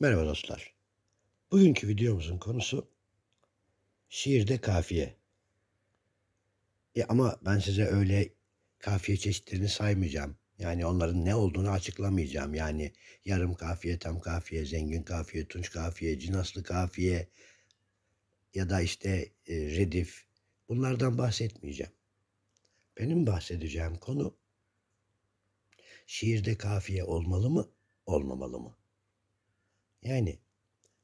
Merhaba dostlar. Bugünkü videomuzun konusu şiirde kafiye. Ama ben size öyle kafiye çeşitlerini saymayacağım. Yani onların ne olduğunu açıklamayacağım. Yani yarım kafiye, tam kafiye, zengin kafiye, tunç kafiye, cinaslı kafiye ya da işte redif. Bunlardan bahsetmeyeceğim. Benim bahsedeceğim konu şiirde kafiye olmalı mı, olmamalı mı? Yani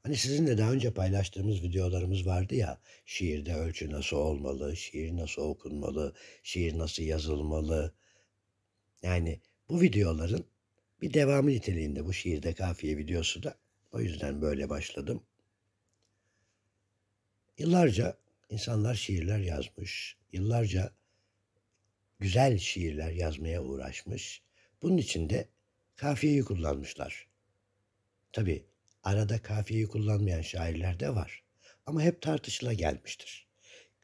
hani sizinle daha önce paylaştığımız videolarımız vardı ya, şiirde ölçü nasıl olmalı, şiir nasıl okunmalı, şiir nasıl yazılmalı. Yani bu videoların bir devamı niteliğinde bu şiirde kafiye videosu da, o yüzden böyle başladım. Yıllarca insanlar şiirler yazmış, yıllarca güzel şiirler yazmaya uğraşmış. Bunun için de kafiyeyi kullanmışlar. Tabii arada kafiyeyi kullanmayan şairler de var. Ama hep tartışıla gelmiştir.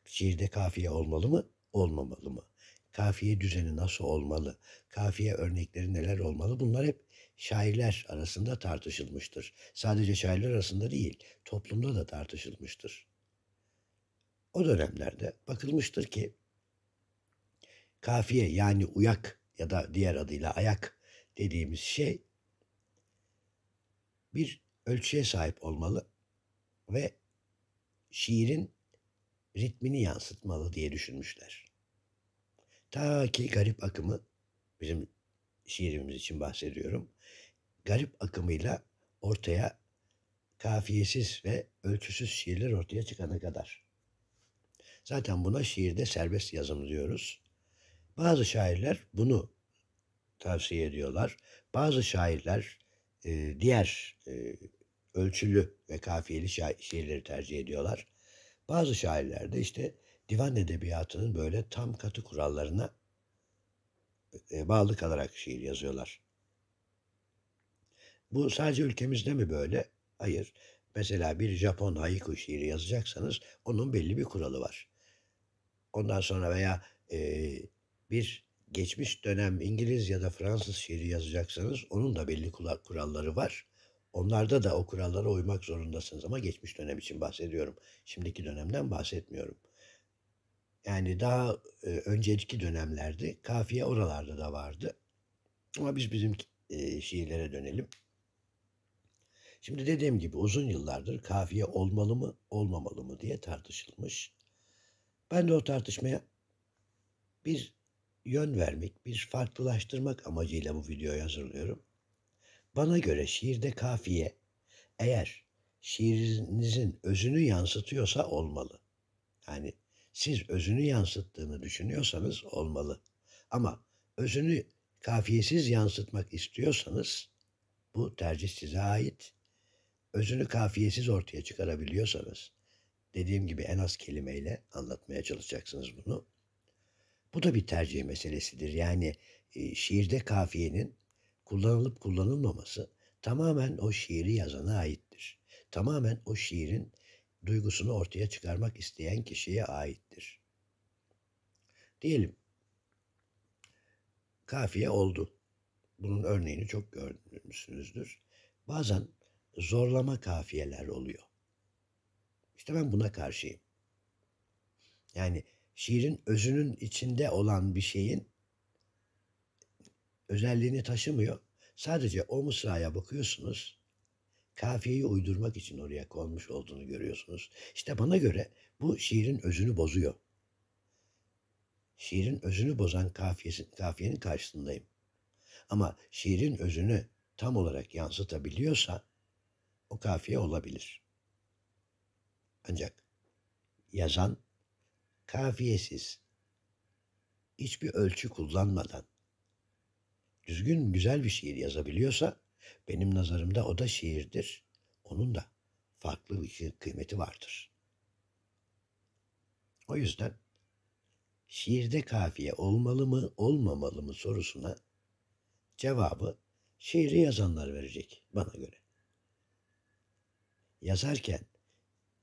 Şiirde kafiye olmalı mı, olmamalı mı? Kafiye düzeni nasıl olmalı? Kafiye örnekleri neler olmalı? Bunlar hep şairler arasında tartışılmıştır. Sadece şairler arasında değil, toplumda da tartışılmıştır. O dönemlerde bakılmıştır ki kafiye, yani uyak ya da diğer adıyla ayak dediğimiz şey bir ölçüye sahip olmalı ve şiirin ritmini yansıtmalı diye düşünmüşler. Ta ki Garip akımı, bizim şiirimiz için bahsediyorum, Garip akımıyla ortaya kafiyesiz ve ölçüsüz şiirler ortaya çıkana kadar. Zaten buna şiirde serbest yazım diyoruz. Bazı şairler bunu tavsiye ediyorlar. Bazı şairler diğer ölçülü ve kafiyeli şiirleri tercih ediyorlar. Bazı şairler de işte divan edebiyatının böyle tam katı kurallarına bağlı kalarak şiir yazıyorlar. Bu sadece ülkemizde mi böyle? Hayır. Mesela bir Japon haiku şiiri yazacaksanız onun belli bir kuralı var. Ondan sonra veya bir geçmiş dönem İngiliz ya da Fransız şiiri yazacaksanız onun da belli kuralları var. Onlarda da o kurallara uymak zorundasınız, ama geçmiş dönem için bahsediyorum. Şimdiki dönemden bahsetmiyorum. Yani daha önceki dönemlerde kafiye oralarda da vardı. Ama biz bizim şiirlere dönelim. Şimdi dediğim gibi uzun yıllardır kafiye olmalı mı, olmamalı mı diye tartışılmış. Ben de o tartışmaya bir yön vermek, bir farklılaştırmak amacıyla bu videoyu hazırlıyorum. Bana göre şiirde kafiye, eğer şiirinizin özünü yansıtıyorsa olmalı. Yani siz özünü yansıttığını düşünüyorsanız olmalı. Ama özünü kafiyesiz yansıtmak istiyorsanız bu tercih size ait. Özünü kafiyesiz ortaya çıkarabiliyorsanız, dediğim gibi en az kelimeyle anlatmaya çalışacaksınız bunu. Bu da bir tercih meselesidir. Yani şiirde kafiyenin kullanılıp kullanılmaması tamamen o şiiri yazana aittir. Tamamen o şiirin duygusunu ortaya çıkarmak isteyen kişiye aittir. Diyelim kafiye oldu. Bunun örneğini çok görmüşsünüzdür. Bazen zorlama kafiyeler oluyor. İşte ben buna karşıyım. Yani şiirin özünün içinde olan bir şeyin özelliğini taşımıyor. Sadece o mısraya bakıyorsunuz, kafiyeyi uydurmak için oraya konmuş olduğunu görüyorsunuz. İşte bana göre bu şiirin özünü bozuyor. Şiirin özünü bozan kafiyenin karşısındayım. Ama şiirin özünü tam olarak yansıtabiliyorsa o kafiye olabilir. Ancak yazan kafiyesiz, hiçbir ölçü kullanmadan düzgün, güzel bir şiir yazabiliyorsa benim nazarımda o da şiirdir. Onun da farklı bir kıymeti vardır. O yüzden şiirde kafiye olmalı mı, olmamalı mı sorusuna cevabı şiiri yazanlar verecek bana göre. Yazarken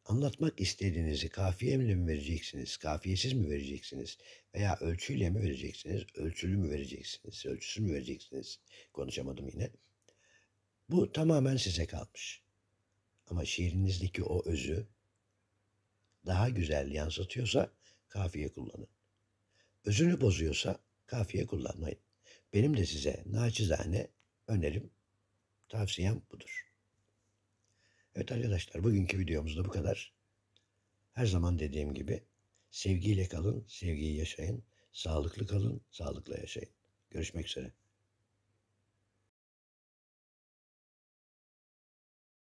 anlatmak istediğinizi kafiyeyle mi vereceksiniz, kafiyesiz mi vereceksiniz veya ölçüyle mi vereceksiniz, ölçülü mü vereceksiniz, ölçüsüz mü vereceksiniz? Konuşamadım yine. Bu tamamen size kalmış. Ama şiirinizdeki o özü daha güzel yansıtıyorsa kafiye kullanın. Özünü bozuyorsa kafiye kullanmayın. Benim de size naçizane önerim, tavsiyem budur. Evet arkadaşlar, bugünkü videomuzda bu kadar. Her zaman dediğim gibi sevgiyle kalın, sevgiyi yaşayın. Sağlıklı kalın, sağlıkla yaşayın. Görüşmek üzere.